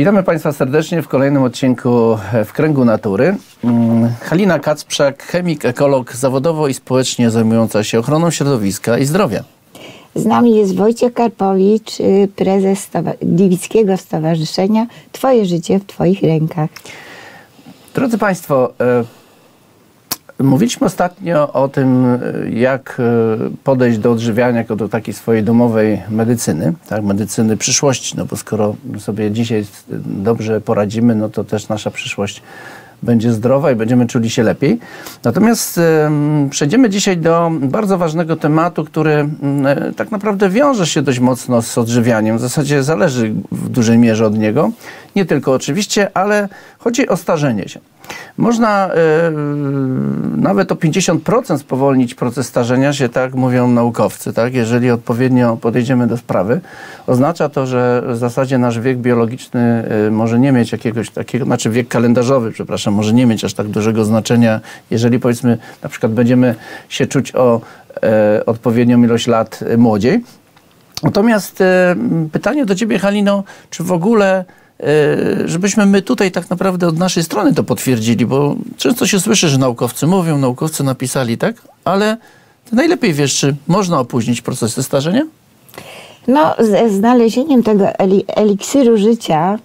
Witamy Państwa serdecznie w kolejnym odcinku W Kręgu Natury. Halina Kacprzak, chemik, ekolog, zawodowo i społecznie zajmująca się ochroną środowiska i zdrowia. Z nami jest Wojciech Karpowicz, prezes Gliwickiego Stowarzyszenia Twoje Życie w Twoich Rękach. Drodzy Państwo, mówiliśmy ostatnio o tym, jak podejść do odżywiania jako do takiej swojej domowej medycyny, tak? Medycyny przyszłości, no bo skoro sobie dzisiaj dobrze poradzimy, no to też nasza przyszłość będzie zdrowa i będziemy czuli się lepiej. Natomiast przejdziemy dzisiaj do bardzo ważnego tematu, który tak naprawdę wiąże się dość mocno z odżywianiem. W zasadzie zależy w dużej mierze od niego. Nie tylko oczywiście, ale chodzi o starzenie się. Można nawet o 50% spowolnić proces starzenia się, tak mówią naukowcy. Tak? Jeżeli odpowiednio podejdziemy do sprawy, oznacza to, że w zasadzie nasz wiek biologiczny może nie mieć jakiegoś takiego, znaczy wiek kalendarzowy, przepraszam, może nie mieć aż tak dużego znaczenia, jeżeli powiedzmy na przykład będziemy się czuć o odpowiednią ilość lat młodziej. Natomiast pytanie do Ciebie, Halino, czy w ogóle żebyśmy my tutaj tak naprawdę od naszej strony to potwierdzili, bo często się słyszy, że naukowcy mówią, naukowcy napisali, tak? Ale ty najlepiej wiesz, czy można opóźnić procesy starzenia? No, ze znalezieniem tego eliksiru życia,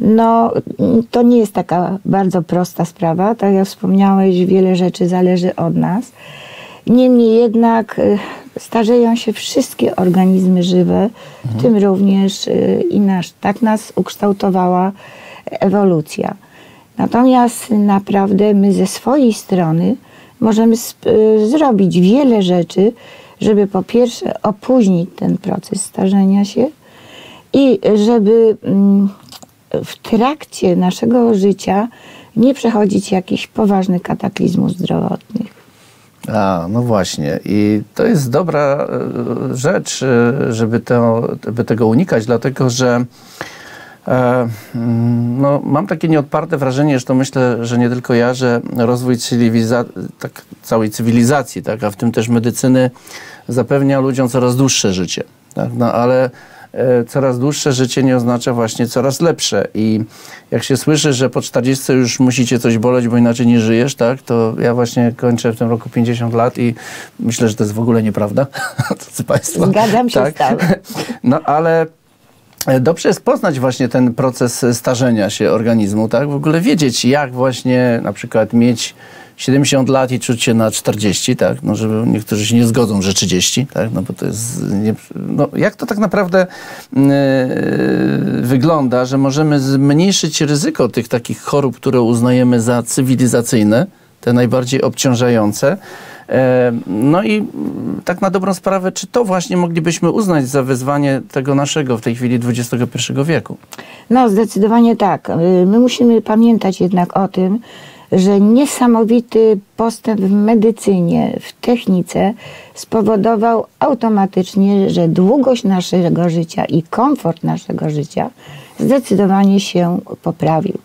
no, to nie jest taka bardzo prosta sprawa. Tak jak wspomniałeś, wiele rzeczy zależy od nas. Niemniej jednak starzeją się wszystkie organizmy żywe, w tym również i nasz. Tak nas ukształtowała ewolucja. Natomiast naprawdę my ze swojej strony możemy zrobić wiele rzeczy, żeby po pierwsze opóźnić ten proces starzenia się i żeby w trakcie naszego życia nie przechodzić jakichś poważnych kataklizmów zdrowotnych. A, no właśnie. I to jest dobra rzecz, żeby tego unikać, dlatego że no, mam takie nieodparte wrażenie, zresztą myślę, że nie tylko ja, że rozwój całej cywilizacji, tak, a w tym też medycyny, zapewnia ludziom coraz dłuższe życie. Tak? No, ale coraz dłuższe życie nie oznacza właśnie coraz lepsze. I jak się słyszy, że po 40 już musicie coś boleć, bo inaczej nie żyjesz, tak? To ja właśnie kończę w tym roku 50 lat i myślę, że to jest w ogóle nieprawda. Drodzy Państwo. Zgadzam się, tak. No ale dobrze jest poznać właśnie ten proces starzenia się organizmu, tak? W ogóle wiedzieć, jak właśnie na przykład mieć 70 lat i czuć się na 40, tak? No, żeby niektórzy się nie zgodzą, że 30, tak? No, bo to jest nie... no, jak to tak naprawdę wygląda, że możemy zmniejszyć ryzyko tych takich chorób, które uznajemy za cywilizacyjne, te najbardziej obciążające. No i tak na dobrą sprawę, czy to właśnie moglibyśmy uznać za wyzwanie tego naszego w tej chwili XXI wieku? No zdecydowanie tak. My musimy pamiętać jednak o tym, że niesamowity postęp w medycynie, w technice spowodował automatycznie, że długość naszego życia i komfort naszego życia zdecydowanie się poprawił.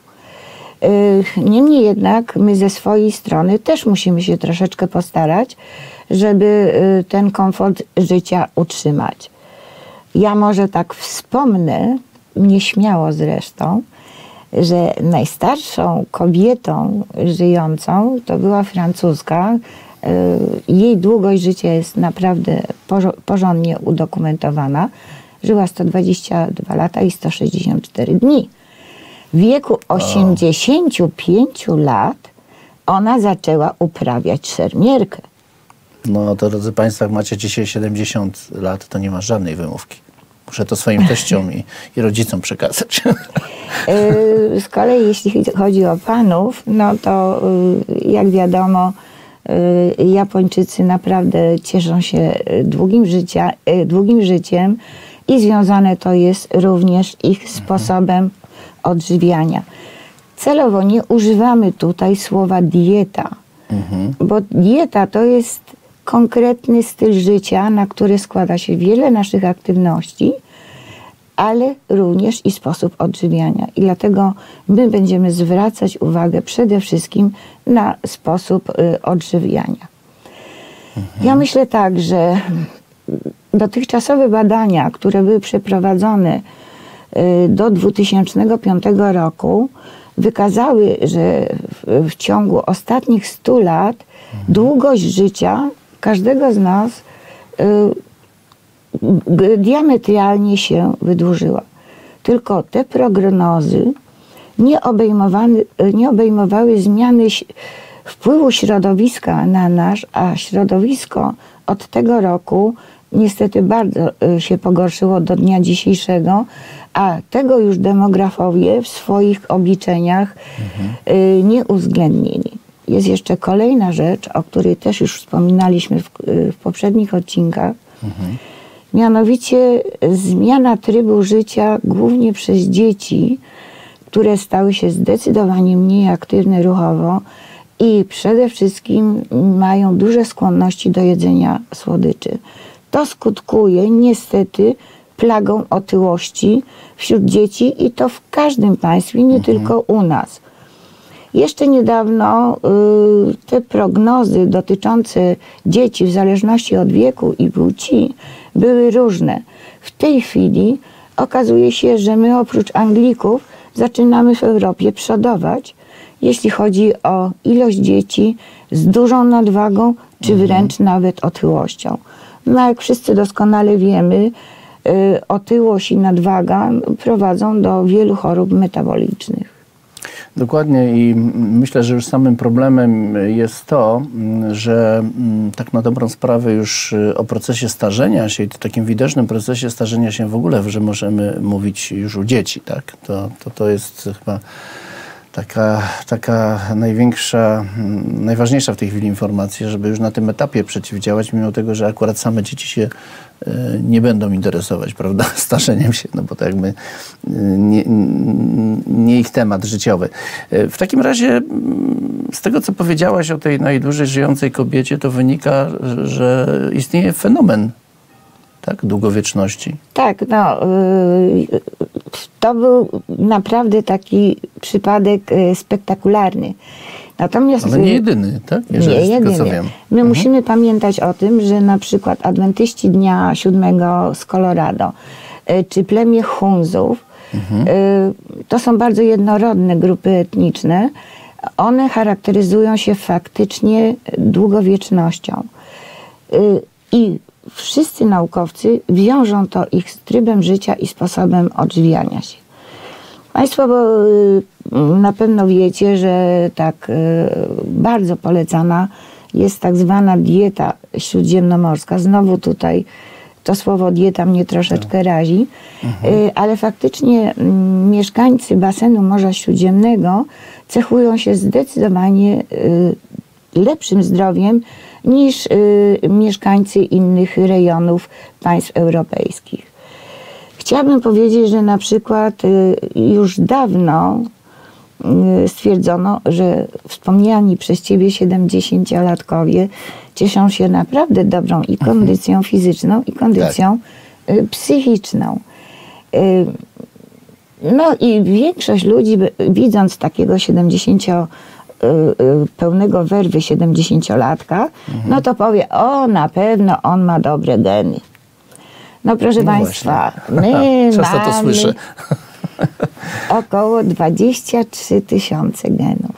Niemniej jednak my ze swojej strony też musimy się troszeczkę postarać, żeby ten komfort życia utrzymać. Ja może tak wspomnę, nieśmiało zresztą, że najstarszą kobietą żyjącą to była Francuska. Jej długość życia jest naprawdę porządnie udokumentowana. Żyła 122 lata i 164 dni. W wieku 85 lat ona zaczęła uprawiać szermierkę. No to, drodzy Państwo, jak macie dzisiaj 70 lat, to nie ma żadnej wymówki. Muszę to swoim teściom i rodzicom przekazać. Z kolei jeśli chodzi o panów, no to jak wiadomo, Japończycy naprawdę cieszą się długim życiem i związane to jest również ich sposobem odżywiania. Celowo nie używamy tutaj słowa dieta, bo dieta to jest konkretny styl życia, na który składa się wiele naszych aktywności, ale również i sposób odżywiania. I dlatego my będziemy zwracać uwagę przede wszystkim na sposób odżywiania. Ja myślę tak, że dotychczasowe badania, które były przeprowadzone do 2005 roku wykazały, że w ciągu ostatnich 100 lat długość życia każdego z nas diametralnie się wydłużyła. Tylko te prognozy nie obejmowały zmiany wpływu środowiska na nas, a środowisko od tego roku niestety bardzo się pogorszyło do dnia dzisiejszego, a tego już demografowie w swoich obliczeniach nie uwzględnili. Jest jeszcze kolejna rzecz, o której też już wspominaliśmy w poprzednich odcinkach, mianowicie zmiana trybu życia głównie przez dzieci, które stały się zdecydowanie mniej aktywne ruchowo i przede wszystkim mają duże skłonności do jedzenia słodyczy. To skutkuje niestety plagą otyłości wśród dzieci i to w każdym państwie, nie tylko u nas. Jeszcze niedawno te prognozy dotyczące dzieci w zależności od wieku i płci były różne. W tej chwili okazuje się, że my oprócz Anglików zaczynamy w Europie przodować, jeśli chodzi o ilość dzieci z dużą nadwagą, czy wręcz nawet otyłością. No jak wszyscy doskonale wiemy, otyłość i nadwaga prowadzą do wielu chorób metabolicznych. Dokładnie i myślę, że już samym problemem jest to, że tak na dobrą sprawę już o procesie starzenia się, takim widocznym procesie starzenia się w ogóle, że możemy mówić już u dzieci, tak? To jest chyba taka największa, najważniejsza w tej chwili informacja, żeby już na tym etapie przeciwdziałać, mimo tego, że akurat same dzieci się nie będą interesować, prawda, starzeniem się, no bo to jakby nie ich temat życiowy. W takim razie z tego, co powiedziałaś o tej najdłużej żyjącej kobiecie, to wynika, że istnieje fenomen, tak, długowieczności. Tak, no to był naprawdę taki przypadek spektakularny. Natomiast, ale nie jedyny, tak? Jeżeli nie jedyny. Co wiem. My musimy pamiętać o tym, że na przykład adwentyści Dnia Siódmego z Colorado, czy plemię Hunzów, to są bardzo jednorodne grupy etniczne. One charakteryzują się faktycznie długowiecznością. I wszyscy naukowcy wiążą to ich z trybem życia i sposobem odżywiania się. Państwo na pewno wiecie, że tak bardzo polecana jest tak zwana dieta śródziemnomorska. Znowu tutaj to słowo dieta mnie troszeczkę razi, ale faktycznie mieszkańcy basenu Morza Śródziemnego cechują się zdecydowanie lepszym zdrowiem niż mieszkańcy innych rejonów państw europejskich. Chciałabym powiedzieć, że na przykład już dawno stwierdzono, że wspomniani przez ciebie 70-latkowie cieszą się naprawdę dobrą i kondycją fizyczną, i kondycją psychiczną. No i większość ludzi, widząc takiego 70-latka pełnego werwy 70-latka, no to powie, o, na pewno on ma dobre geny. No proszę Państwa, właśnie. My często mamy to słyszę. Około 23 000 genów,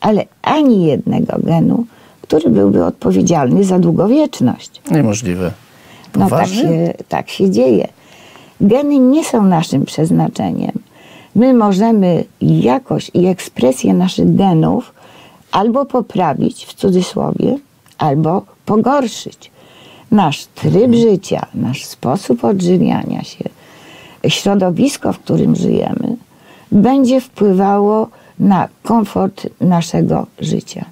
ale ani jednego genu, który byłby odpowiedzialny za długowieczność. Niemożliwe. No tak się dzieje. Geny nie są naszym przeznaczeniem. My możemy jakość i ekspresję naszych genów albo poprawić, w cudzysłowie, albo pogorszyć. Nasz tryb życia, nasz sposób odżywiania się, środowisko, w którym żyjemy, będzie wpływało na komfort naszego życia.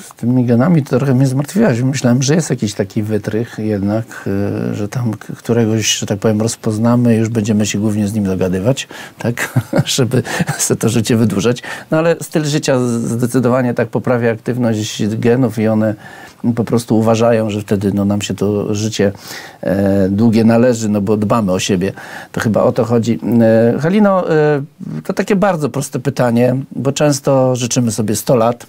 Z tymi genami to trochę mnie zmartwiłaś. Myślałem, że jest jakiś taki wytrych jednak, że tam któregoś, że tak powiem, rozpoznamy i już będziemy się głównie z nim dogadywać, tak, żeby sobie to życie wydłużać. No ale styl życia zdecydowanie tak poprawia aktywność genów i one po prostu uważają, że wtedy no, nam się to życie długie należy, no bo dbamy o siebie. To chyba o to chodzi. Halino, to takie bardzo proste pytanie, bo często życzymy sobie 100 lat,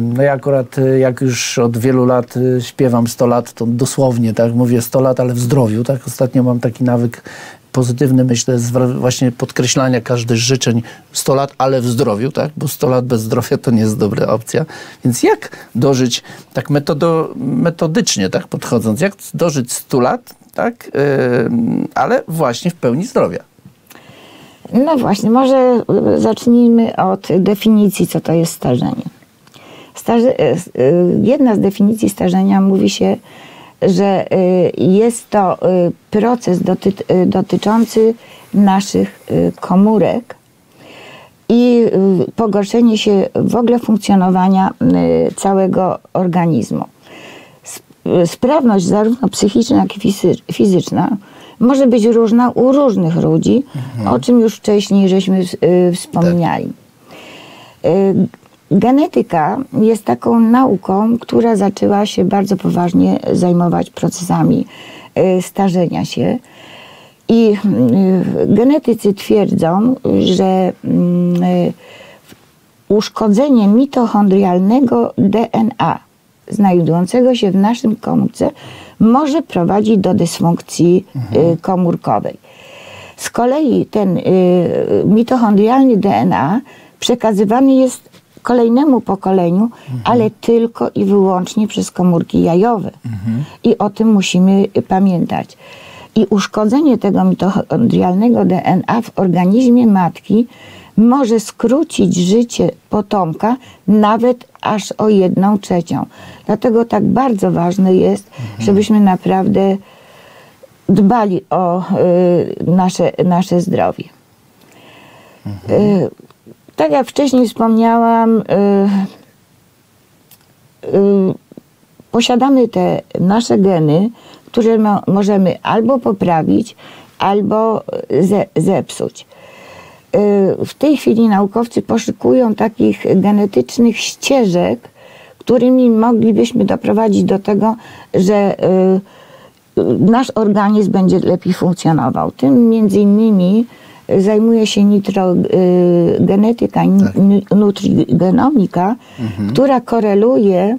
No ja akurat, jak już od wielu lat śpiewam 100 lat, to dosłownie, tak mówię 100 lat, ale w zdrowiu, tak? Ostatnio mam taki nawyk pozytywny, myślę, z właśnie podkreślania każdych życzeń 100 lat, ale w zdrowiu, tak? Bo 100 lat bez zdrowia to nie jest dobra opcja. Więc jak dożyć, tak metodycznie tak podchodząc, jak dożyć 100 lat, tak? Ale właśnie w pełni zdrowia? No właśnie, może zacznijmy od definicji, co to jest starzenie. Jedna z definicji starzenia mówi się, że jest to proces dotyczący naszych komórek i pogorszenie się w ogóle funkcjonowania całego organizmu. Sprawność zarówno psychiczna, jak i fizyczna może być różna u różnych ludzi, o czym już wcześniej żeśmy wspomniali. Genetyka jest taką nauką, która zaczęła się bardzo poważnie zajmować procesami starzenia się. I genetycy twierdzą, że uszkodzenie mitochondrialnego DNA znajdującego się w naszym komórce może prowadzić do dysfunkcji komórkowej. Z kolei ten mitochondrialny DNA przekazywany jest kolejnemu pokoleniu, ale tylko i wyłącznie przez komórki jajowe. I o tym musimy pamiętać. I uszkodzenie tego mitochondrialnego DNA w organizmie matki może skrócić życie potomka nawet aż o 1/3. Dlatego tak bardzo ważne jest, żebyśmy naprawdę dbali o nasze zdrowie. Tak jak wcześniej wspomniałam, posiadamy te nasze geny, które możemy albo poprawić, albo zepsuć. W tej chwili naukowcy poszukują takich genetycznych ścieżek, którymi moglibyśmy doprowadzić do tego, że nasz organizm będzie lepiej funkcjonował. Tym między innymi zajmuje się nutrigenetyka, nutrigenomika, która koreluje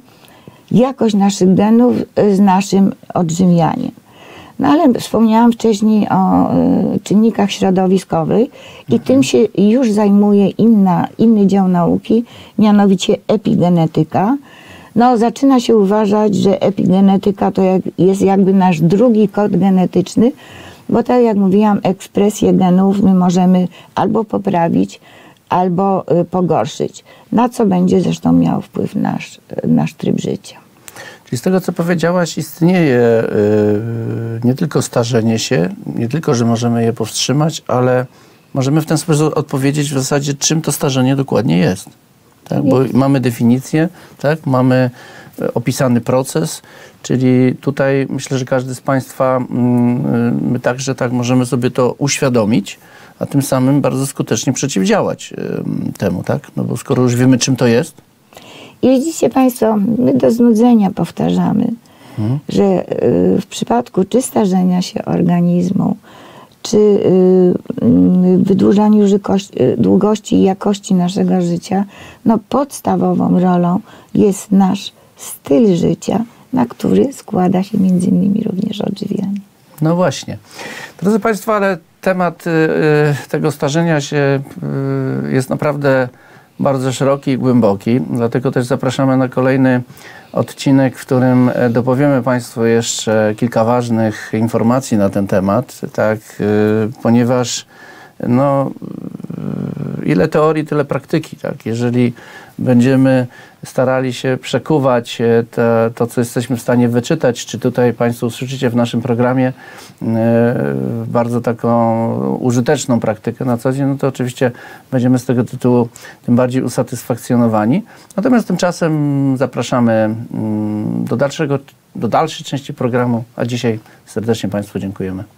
jakość naszych genów z naszym odżywianiem. No ale wspomniałam wcześniej o czynnikach środowiskowych i tym się już zajmuje inny dział nauki, mianowicie epigenetyka. No, zaczyna się uważać, że epigenetyka to jest jakby nasz drugi kod genetyczny, bo tak jak mówiłam, ekspresję genów my możemy albo poprawić, albo pogorszyć, na co będzie zresztą miał wpływ nasz tryb życia. Czyli z tego, co powiedziałaś, istnieje nie tylko starzenie się, nie tylko, że możemy je powstrzymać, ale możemy w ten sposób odpowiedzieć w zasadzie, czym to starzenie dokładnie jest. Tak? Bo mamy definicję, tak? Mamy opisany proces, czyli tutaj myślę, że każdy z Państwa my także tak możemy sobie to uświadomić, a tym samym bardzo skutecznie przeciwdziałać temu, tak? No bo skoro już wiemy, czym to jest. I widzicie Państwo, my do znudzenia powtarzamy, że w przypadku czy starzenia się organizmu, czy wydłużaniu długości i jakości naszego życia, no podstawową rolą jest nasz styl życia, na który składa się między innymi również odżywianie. No właśnie. Drodzy Państwo, ale temat tego starzenia się jest naprawdę bardzo szeroki i głęboki, dlatego też zapraszamy na kolejny odcinek, w którym dopowiemy Państwu jeszcze kilka ważnych informacji na ten temat, tak, ponieważ no, ile teorii, tyle praktyki, tak, jeżeli będziemy starali się przekuwać to, co jesteśmy w stanie wyczytać, czy tutaj Państwo usłyszycie w naszym programie bardzo taką użyteczną praktykę na co dzień, no to oczywiście będziemy z tego tytułu tym bardziej usatysfakcjonowani. Natomiast tymczasem zapraszamy do dalszej części programu, a dzisiaj serdecznie Państwu dziękujemy.